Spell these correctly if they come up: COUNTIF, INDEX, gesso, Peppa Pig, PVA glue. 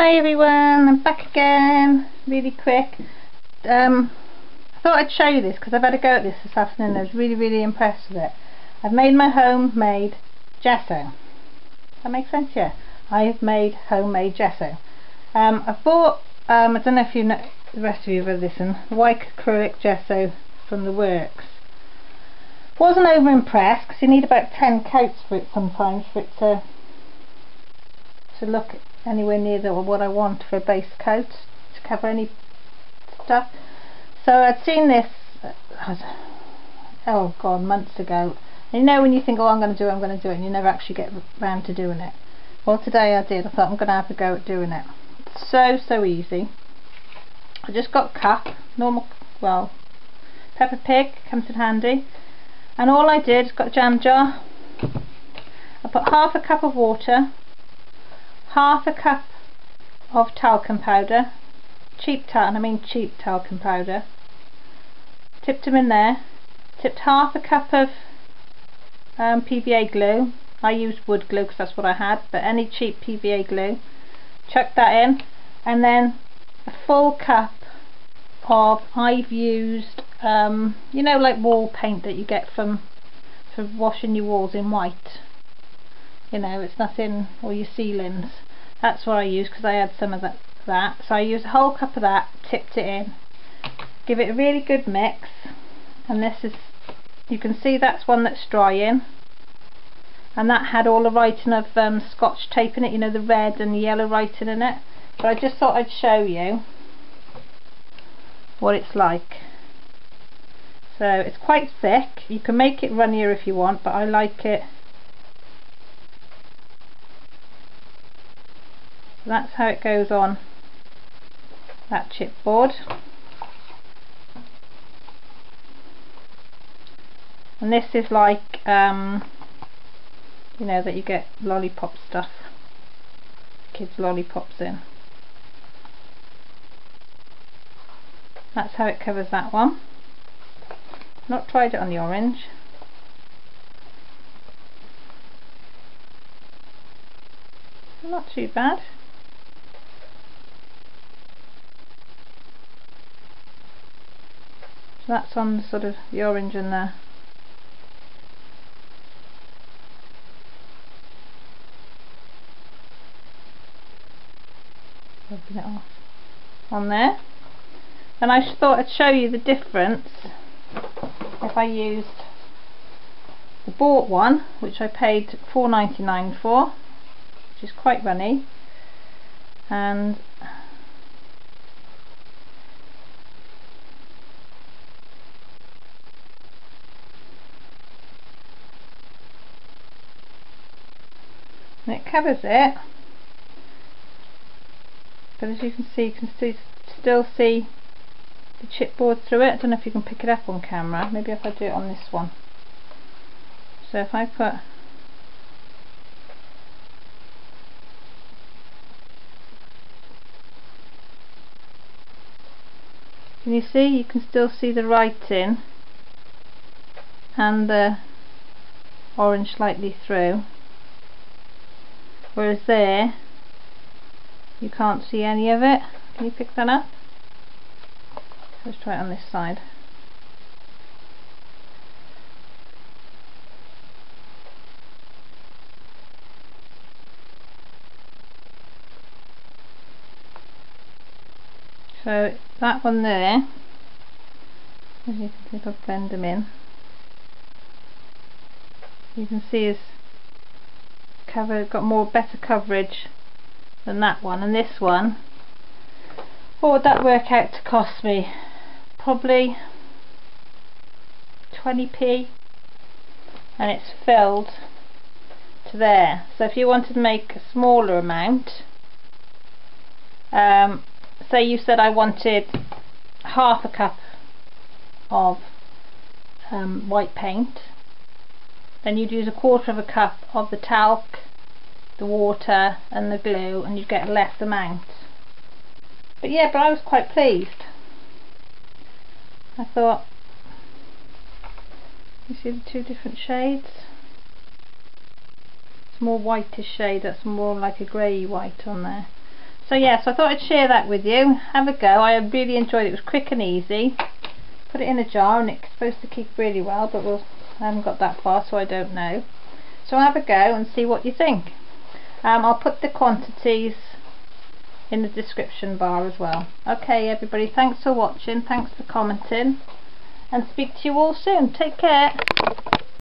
Hi everyone, I'm back again, really quick. I thought I'd show you this because I've had a go at this afternoon. I was really impressed with it. I've made my homemade gesso. Does that make sense? Yeah, I've made homemade gesso. I've bought, I don't know if you know, the rest of you have listened, white acrylic gesso from the works. Wasn't over impressed because you need about 10 coats for it sometimes for it to look anywhere near what I want for a base coat to cover any stuff. So I'd seen this months ago, and you know when you think, oh, I'm going to do it, and you never actually get round to doing it. Well, today I did. I thought I'm going to have a go at doing it. It's so easy. I just got cap, normal, well, Peppa Pig comes in handy, and all I did is got a jam jar. I put half a cup of water, half a cup of talcum powder, cheap talcum powder, tipped them in there, tipped half a cup of PVA glue. I used wood glue because that's what I had, but any cheap PVA glue, chucked that in, and then a full cup of, I've used you know, like wall paint that you get for washing your walls in white. You know, it's nothing, or your ceilings. That's what I used because I had some of that. So I used a whole cup of that, tipped it in, give it a really good mix, and this is, you can see that's one that's drying, and that had all the writing of Scotch tape in it, you know, the red and the yellow writing in it. But I just thought I'd show you what it's like. So it's quite thick. You can make it runnier if you want, but I like it. That's how it goes on that chipboard, and this is like you know, that you get lollipop stuff, kids lollipops in. That's how it covers that one. Not tried it on the orange. Not too bad. That's on sort of the orange in there. Rubbing it off on there. And I thought I'd show you the difference if I used the bought one, which I paid $4.99 for, which is quite runny, and it covers it, but as you can still see the chipboard through it. I don't know if you can pick it up on camera, maybe if I do it on this one. So if I put can you see, you can still see the writing and the orange slightly through. Whereas there, you can't see any of it. Can you pick that up? Let's try it on this side. So that one there, as you can see, if I blend them in, you can see is got better coverage than that one. And this one, what would that work out to cost me? Probably 20p, and it's filled to there. So if you wanted to make a smaller amount, say you said I wanted half a cup of white paint, then you'd use a quarter of a cup of the talc, the water and the glue, and you'd get less amount. But yeah, but I was quite pleased. I thought, you see the two different shades? It's more whitish shade, that's more like a grey white on there. So yes, I thought I'd share that with you. Have a go. I really enjoyed it. It was quick and easy. Put it in a jar and it's supposed to keep really well, but I haven't got that far, so I don't know. So have a go and see what you think. I'll put the quantities in the description bar as well. Okay everybody, thanks for watching, thanks for commenting, and speak to you all soon. Take care.